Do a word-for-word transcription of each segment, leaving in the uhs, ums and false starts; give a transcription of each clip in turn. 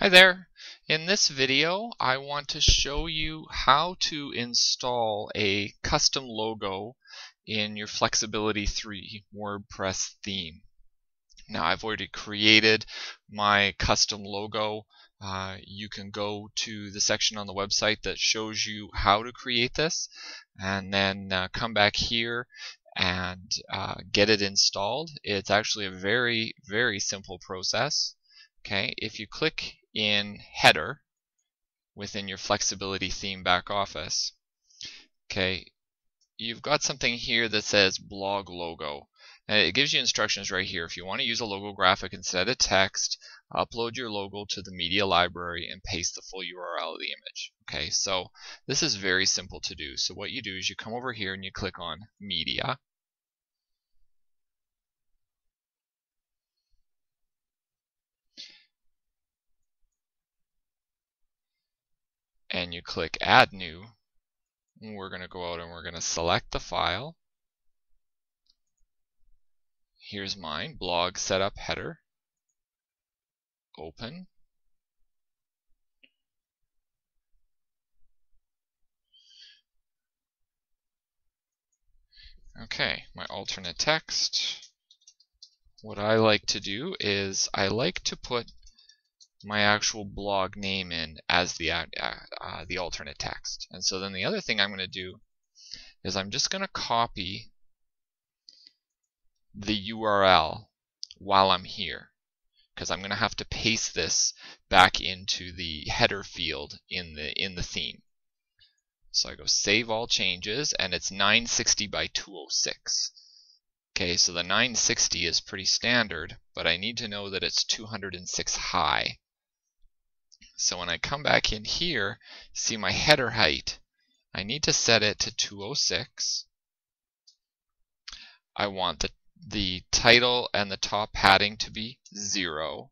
Hi there! In this video I want to show you how to install a custom logo in your Flexibility three WordPress theme. Now I've already created my custom logo. Uh, you can go to the section on the website that shows you how to create this and then uh, come back here and uh, get it installed. It's actually a very very simple process. Okay, if you click in header within your Flexibility theme back office, okay, you've got something here that says blog logo, and it gives you instructions right here. If you want to use a logo graphic instead of text, upload your logo to the media library and paste the full U R L of the image. Okay, so this is very simple to do. So what you do is you come over here and you click on media. And you click add new, and we're going to go out and we're going to select the file. Here's mine, blog setup header, open, okay, my alternate text. What I like to do is I like to put my actual blog name in as the uh, uh, the alternate text. And so then the other thing I'm going to do is I'm just going to copy the U R L while I'm here, because I'm going to have to paste this back into the header field in the in the theme. So I go save all changes, and it's nine sixty by two oh six. Okay, so the nine sixty is pretty standard, but I need to know that it's two hundred six high. So when I come back in here, see my header height, I need to set it to two oh six. I want the, the title and the top padding to be zero.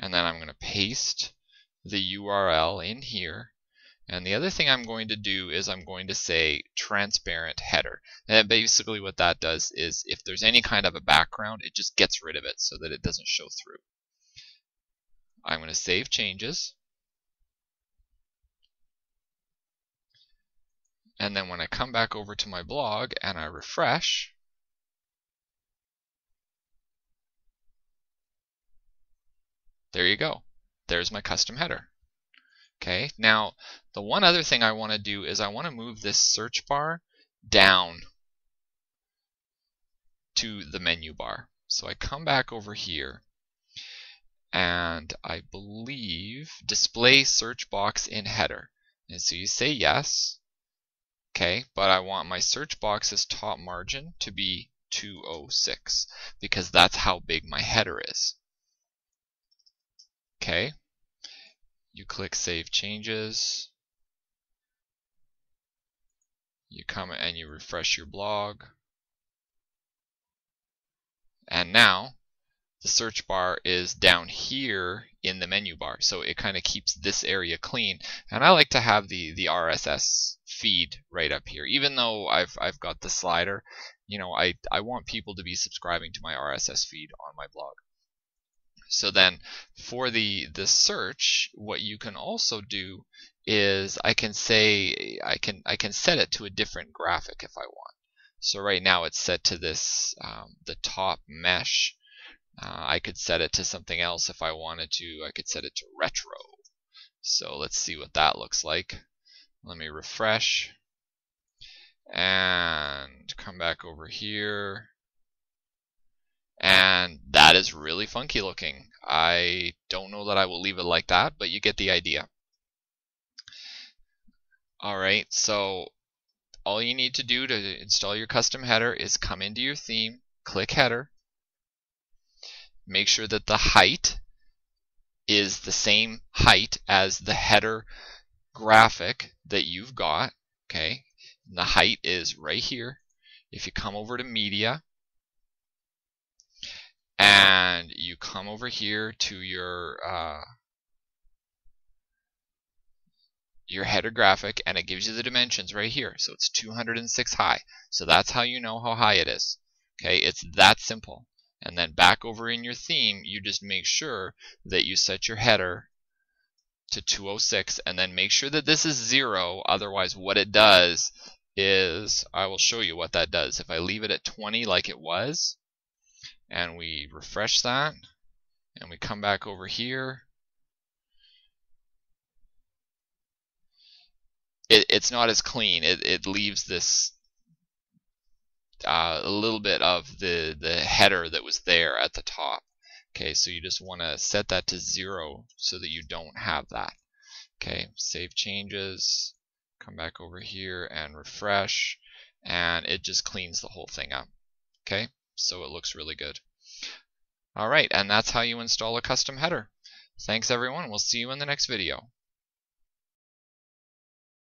And then I'm going to paste the U R L in here. And the other thing I'm going to do is I'm going to say transparent header. And basically what that does is if there's any kind of a background, it just gets rid of it so that it doesn't show through. I'm going to save changes. And then when I come back over to my blog and I refresh, there you go. There's my custom header. Okay, now the one other thing I want to do is I want to move this search bar down to the menu bar. So I come back over here and I believe display search box in header. And so you say yes, okay, but I want my search box's top margin to be two oh six because that's how big my header is. Okay. You click Save Changes, you come and you refresh your blog, and now the search bar is down here in the menu bar, so it kind of keeps this area clean. And I like to have the, the R S S feed right up here. Even though I've, I've got the slider, you know, I, I want people to be subscribing to my R S S feed on my blog. So then for the, the search, what you can also do is I can say I can I can set it to a different graphic if I want. So right now it's set to this um, the top mesh. Uh, I could set it to something else if I wanted to. I could set it to retro. So let's see what that looks like. Let me refresh and come back over here. And that is really funky looking. I don't know that I will leave it like that, but you get the idea. Alright, so all you need to do to install your custom header is come into your theme, click header, make sure that the height is the same height as the header graphic that you've got. Okay, and the height is right here. If you come over to media, and you come over here to your uh, your header graphic, and it gives you the dimensions right here. So it's two hundred six high. So that's how you know how high it is. Okay, it's that simple. And then back over in your theme, you just make sure that you set your header to two oh six, and then make sure that this is zero. Otherwise, what it does is, I will show you what that does. If I leave it at twenty like it was, and we refresh that, and we come back over here, it, it's not as clean. It, it leaves this uh, a little bit of the, the header that was there at the top. Okay, so you just want to set that to zero so that you don't have that. Okay, save changes, come back over here and refresh, and it just cleans the whole thing up. Okay, so it looks really good. All right, and that's how you install a custom header. Thanks, everyone. We'll see you in the next video.